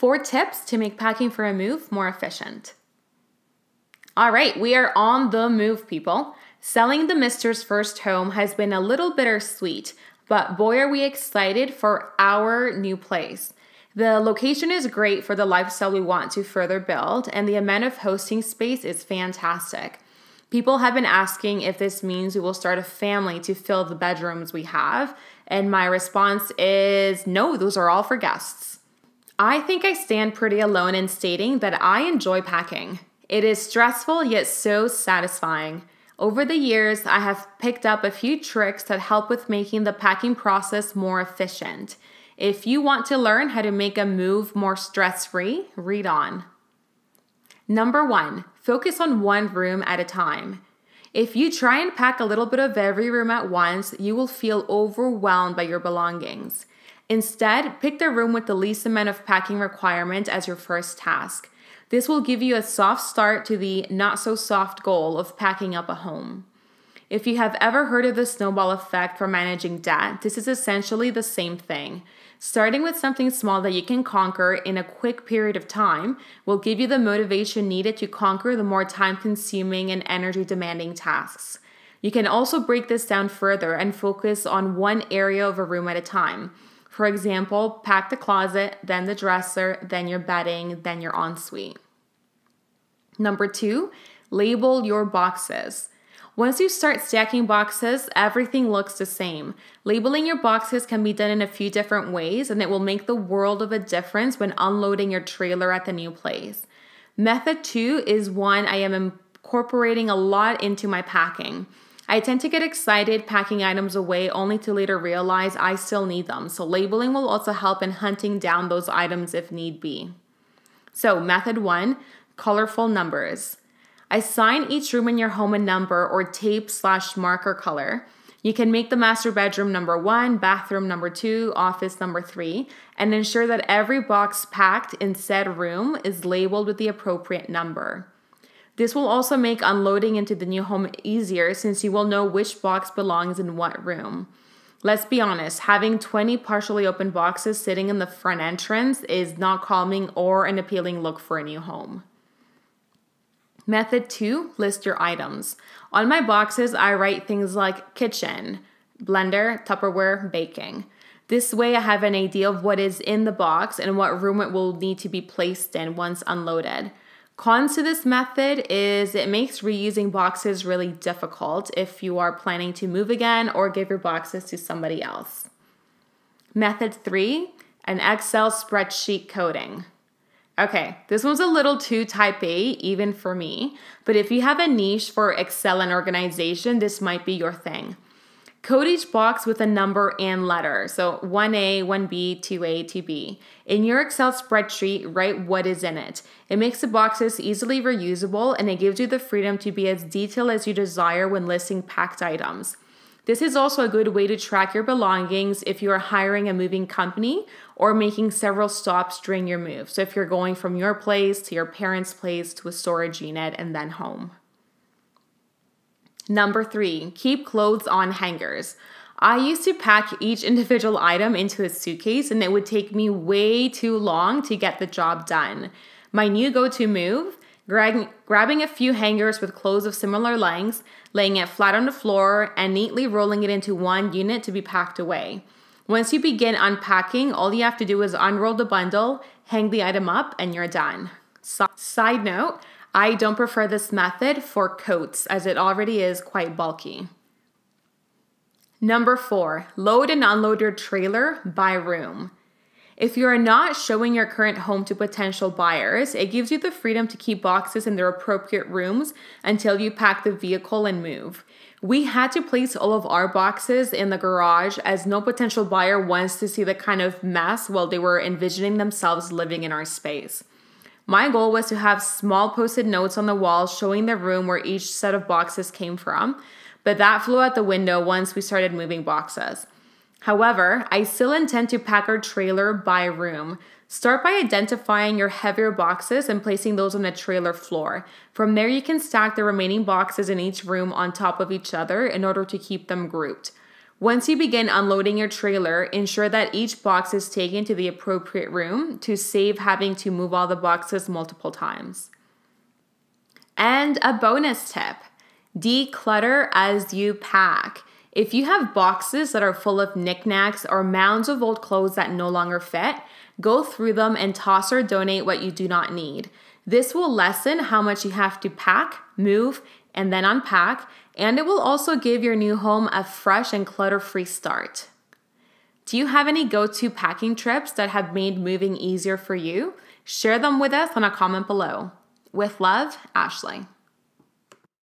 4 tips to make packing for a move more efficient. All right, we are on the move, people. Selling the Mister's first home has been a little bittersweet, but boy, are we excited for our new place. The location is great for the lifestyle we want to further build, and the amount of hosting space is fantastic. People have been asking if this means we will start a family to fill the bedrooms we have, and my response is no, those are all for guests. I think I stand pretty alone in stating that I enjoy packing. It is stressful yet so satisfying. Over the years, I have picked up a few tricks that help with making the packing process more efficient. If you want to learn how to make a move more stress-free, read on. Number 1, focus on one room at a time. If you try and pack a little bit of every room at once, you will feel overwhelmed by your belongings. Instead, pick the room with the least amount of packing requirement as your first task. This will give you a soft start to the not-so-soft goal of packing up a home. If you have ever heard of the snowball effect for managing debt, this is essentially the same thing. Starting with something small that you can conquer in a quick period of time will give you the motivation needed to conquer the more time-consuming and energy-demanding tasks. You can also break this down further and focus on one area of a room at a time. For example, pack the closet, then the dresser, then your bedding, then your ensuite. Number 2, label your boxes. Once you start stacking boxes, everything looks the same. Labeling your boxes can be done in a few different ways, and it will make the world of a difference when unloading your trailer at the new place. Method 2 is one I am incorporating a lot into my packing. I tend to get excited packing items away only to later realize I still need them, so labeling will also help in hunting down those items if need be. So method 1, colorful numbers. Assign each room in your home a number or tape/marker color. You can make the master bedroom number 1, bathroom number 2, office number 3, and ensure that every box packed in said room is labeled with the appropriate number. This will also make unloading into the new home easier since you will know which box belongs in what room. Let's be honest, having 20 partially open boxes sitting in the front entrance is not calming or an appealing look for a new home. Method 2, list your items. On my boxes, I write things like kitchen, blender, Tupperware, baking. This way I have an idea of what is in the box and what room it will need to be placed in once unloaded. Cons to this method is it makes reusing boxes really difficult if you are planning to move again or give your boxes to somebody else. Method 3, an Excel spreadsheet coding. Okay, this one's a little too type A, even for me, but if you have a niche for Excel and organization, this might be your thing. Code each box with a number and letter, so 1A, 1B, 2A, 2B. In your Excel spreadsheet, write what is in it. It makes the boxes easily reusable, and it gives you the freedom to be as detailed as you desire when listing packed items. This is also a good way to track your belongings if you are hiring a moving company or making several stops during your move. So if you're going from your place to your parents' place to a storage unit and then home. Number 3, keep clothes on hangers. I used to pack each individual item into a suitcase, and it would take me way too long to get the job done. My new go-to move? Grabbing a few hangers with clothes of similar lengths, laying it flat on the floor, and neatly rolling it into one unit to be packed away. Once you begin unpacking, all you have to do is unroll the bundle, hang the item up, and you're done. Side note, I don't prefer this method for coats as it already is quite bulky. Number 4, load and unload your trailer by room. If you are not showing your current home to potential buyers, it gives you the freedom to keep boxes in their appropriate rooms until you pack the vehicle and move. We had to place all of our boxes in the garage as no potential buyer wants to see the kind of mess while they were envisioning themselves living in our space. My goal was to have small post-it notes on the wall showing the room where each set of boxes came from, but that flew out the window once we started moving boxes. However, I still intend to pack our trailer by room. Start by identifying your heavier boxes and placing those on the trailer floor. From there, you can stack the remaining boxes in each room on top of each other in order to keep them grouped. Once you begin unloading your trailer, ensure that each box is taken to the appropriate room to save having to move all the boxes multiple times. And a bonus tip, declutter as you pack. If you have boxes that are full of knickknacks or mounds of old clothes that no longer fit, go through them and toss or donate what you do not need. This will lessen how much you have to pack, move, and then unpack, and it will also give your new home a fresh and clutter-free start. Do you have any go-to packing trips that have made moving easier for you? Share them with us on a comment below. With love, Ashley.